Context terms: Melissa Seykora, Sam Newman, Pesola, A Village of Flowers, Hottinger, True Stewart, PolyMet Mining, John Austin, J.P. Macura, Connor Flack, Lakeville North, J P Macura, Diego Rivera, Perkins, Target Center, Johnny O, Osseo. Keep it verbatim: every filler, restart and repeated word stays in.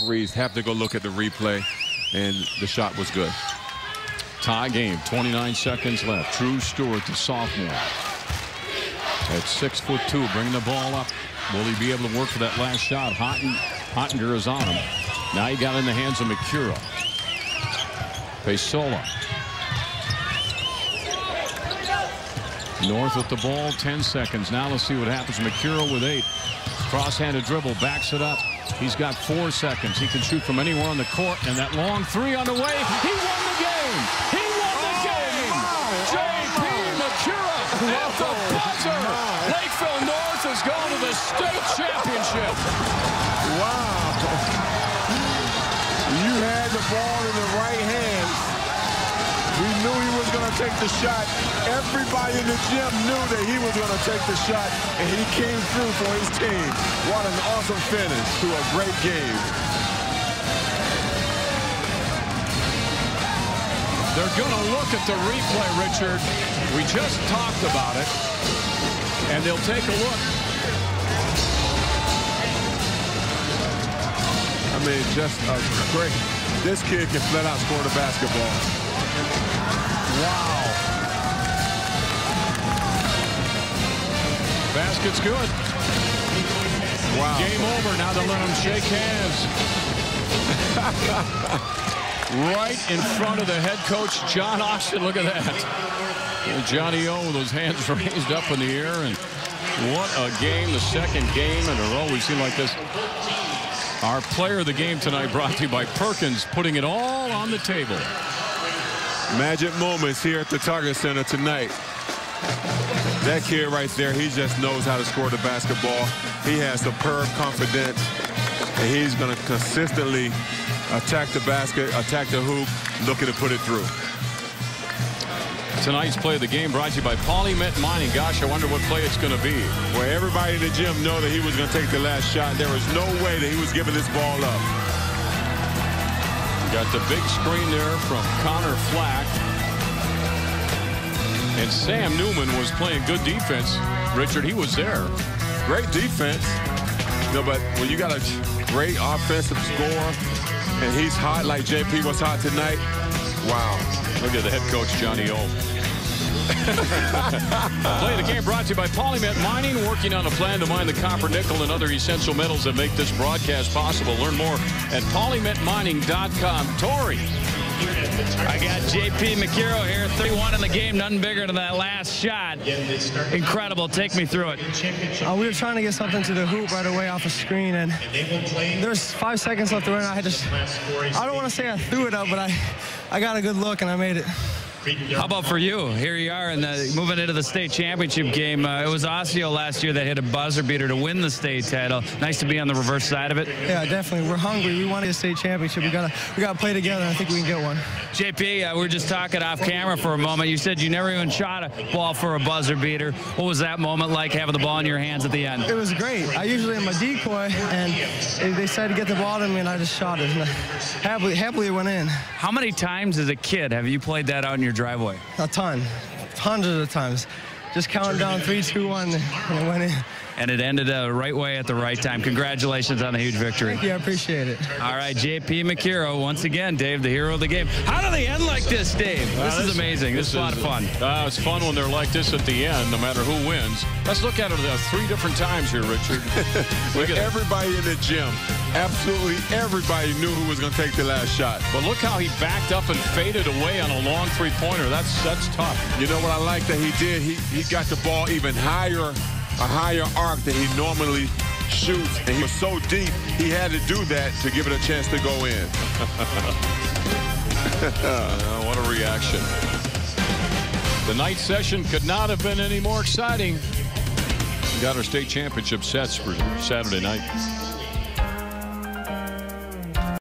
referees have to go look at the replay, and the shot was good. Tie game, twenty-nine seconds left. True Stewart, the sophomore, at six foot two, bringing the ball up. Will he be able to work for that last shot? Hotten, Hottinger is on him. Now he got in the hands of Macura. Pesola. North with the ball, ten seconds. Now let's see what happens. Macura with eight. Cross-handed dribble, backs it up. He's got four seconds. He can shoot from anywhere on the court, and that long three on the way. He won the game. He won the oh, game. J P. Macura at the buzzer. My. Lakeville North has gone to the state championship. Wow. You had the ball in the right hand. We knew he was going to take the shot. Everybody in the gym knew that he was going to take the shot, and he came through for his team. What an awesome finish to a great game. They're going to look at the replay, Richard. We just talked about it, and they'll take a look. I mean, just a great. This kid can flat out score the basketball. Wow. Basket's good. Wow. Game over. Now they'll let him shake hands. Right in front of the head coach, John Austin. Look at that. And Johnny O with those hands raised up in the air. And what a game. The second game in a row we've seen like this. Our player of the game tonight brought to you by Perkins, putting it all on the table. Magic moments here at the Target Center tonight. That kid right there, he just knows how to score the basketball. He has superb confidence, and he's going to consistently attack the basket, attack the hoop, looking to put it through. Tonight's play of the game brought to you by PolyMet Mining. Gosh, I wonder what play it's going to be. Well, everybody in the gym know that he was going to take the last shot. There was no way that he was giving this ball up. Got the big screen there from Connor Flack. And Sam Newman was playing good defense. Richard, he was there. Great defense. No, but when you got a great offensive score, and he's hot like J P was hot tonight, wow. Look at the head coach, Johnny O. Play of the game brought to you by PolyMet Mining, working on a plan to mine the copper, nickel, and other essential metals that make this broadcast possible. Learn more at polymet mining dot com. Tori. I got J P. Macura here, thirty-one in the game, nothing bigger than that last shot. Incredible. Take me through it. Uh, we were trying to get something to the hoop right away off the screen, and there's five seconds left to run. I had just, I don't want to say I threw it up, but I, I got a good look, and I made it. How about for you? Here you are in the, moving into the state championship game. Uh, it was Osseo last year that hit a buzzer beater to win the state title. Nice to be on the reverse side of it. Yeah, definitely. We're hungry. We want to get a state championship. We gotta, we gotta play together. I think we can get one. J P, uh, we were just talking off camera for a moment. You said you never even shot a ball for a buzzer beater. What was that moment like, having the ball in your hands at the end? It was great. I usually am a decoy, and they decided to get the ball to me, and I just shot it. And I happily, happily it went in. How many times as a kid have you played that out in your driveway? A ton. Hundreds of times. Just counting down three, two, one, and it went in. And it ended the right way at the right time. Congratulations on a huge victory. Thank you. I appreciate it. All right, J P. Macura, once again, Dave, the hero of the game. How do they end like this, Dave? This uh, is this, amazing. This, this is a lot of fun. Uh, it's fun when they're like this at the end, no matter who wins. Let's look at it uh, three different times here, Richard. Look at everybody in the gym. Absolutely everybody knew who was going to take the last shot. But look how he backed up and faded away on a long three-pointer. That's, that's tough. You know what I like that he did? He, he got the ball even higher, a higher arc than he normally shoots. And he was so deep, he had to do that to give it a chance to go in. Oh, what a reaction. The night session could not have been any more exciting. We got our state championship sets for Saturday night.